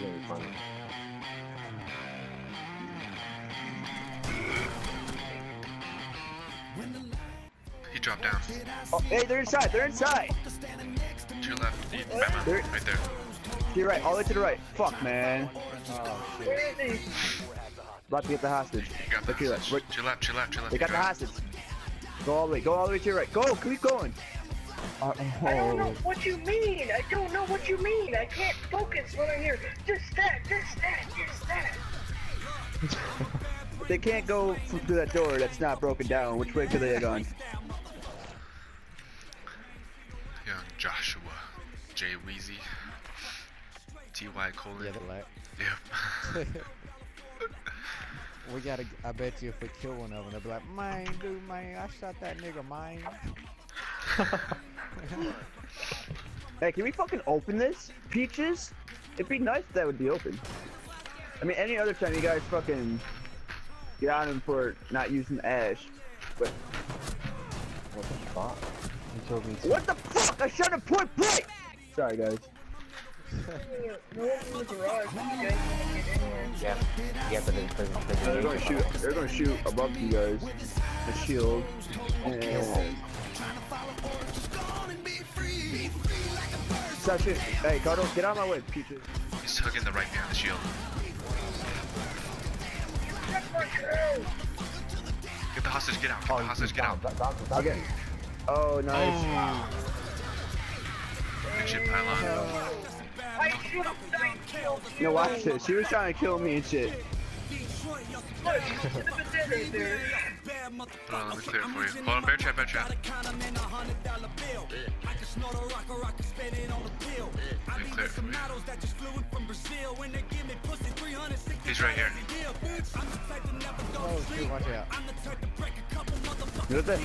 very funny. He dropped down. Oh, hey, they're inside. They're inside. To your left, the Batman. They're... right there. To your right, all the way to the right. Fuck, man. Oh, shit. About to get the hostage. You got the hostage. Right. Chill out. They got the hostage. Go all the way to your right. Go, keep going. Oh. I don't know what you mean. I can't focus when I hear just that. They can't go through that door that's not broken down. Which way could they have gone? Young Joshua, J Weezy, T.Y. Cole. Yep. We gotta. I bet you if we kill one of them, they'll be like, "Mine, dude, mine. I shot that nigga, mine." Hey, can we fucking open this? Peaches? It'd be nice if that would be open. I mean, any other time you guys fucking get on him for not using Ash. But what the fuck? You told me to. What the fuck? I shot a point blank. Sorry, guys. Yeah, but they're gonna shoot above you guys. The shield. And... Satchi, hey, Cardo, get out of my way, Peaches. He's hugging the right behind the shield. Get the hostage, get out. Get the hostage, get out. Okay. Oh, nice. Oh. Good shit, Pylon. No, watch this. She was trying to kill me and shit. Hold on, let me clear it for you. Hold on, bear trap. Let me clear it for you. He's right here. Oh, shoot, watch out. Look at that.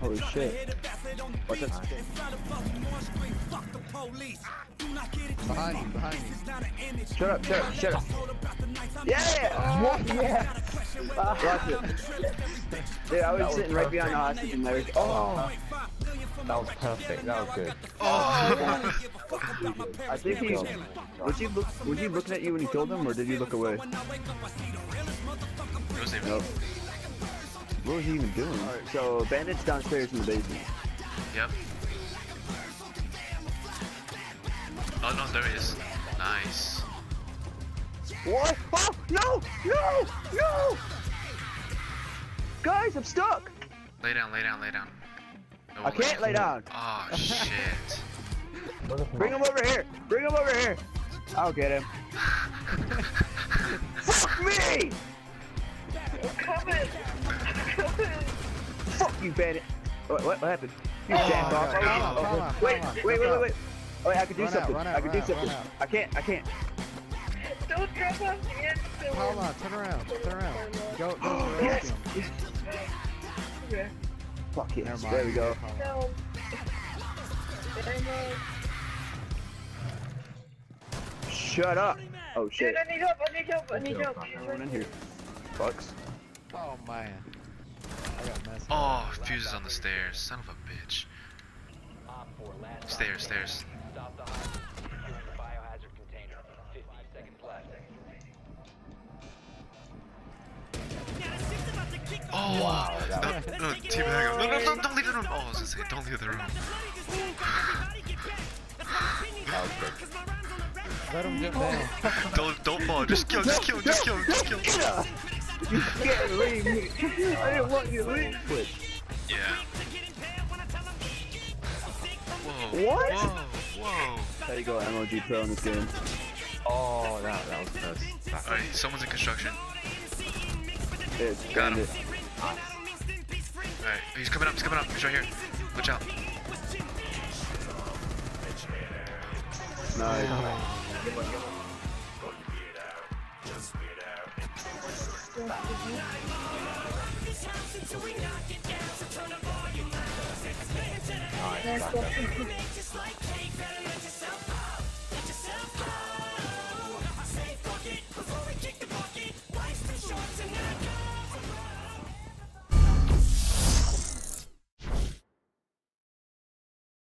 Holy shit. Watch that. Behind me. Shut up. Yeah! Yeah! Watch it. Dude, I was sitting right behind the hostage and everything. Oh! That was perfect. That was good. Oh! I think he... Was he looking at you when he killed him, or did you look away? Nope. What was he even doing? Right, so, Bandit's downstairs in the basement. Yep. Oh no, there he is. Nice. What? Oh, no! Guys, I'm stuck! Lay down. No, I can't lay down. Oh, shit. Bring him over here. I'll get him. Fuck me! I'm coming. Fuck you, Bandit. What happened? You jackass. Oh, wait. Oh, wait, I can do something. I can't. Don't drop off the end. Hold on, turn around. Go. Oh, yes. Okay. Fuck it. Yes. There we go. No. Shut up. Oh shit. Dude, I need help. Everyone in here. Bucks. Oh man. I got messed up. Oh, fuses on the stairs. Son of a bitch. Stairs. Oh, wow. No, team hang up. No, don't leave the room. Oh, I was just saying, don't leave the room. Let him get down. Don't fall. Just kill him. You can't leave me. I didn't want you to leave. Yeah. Whoa. What? Whoa. There you go, MLG Pro in this game. Oh, that was the best. Alright, someone's in construction. Got him. Alright, he's coming up, he's right here. Watch out. Nice. Nice.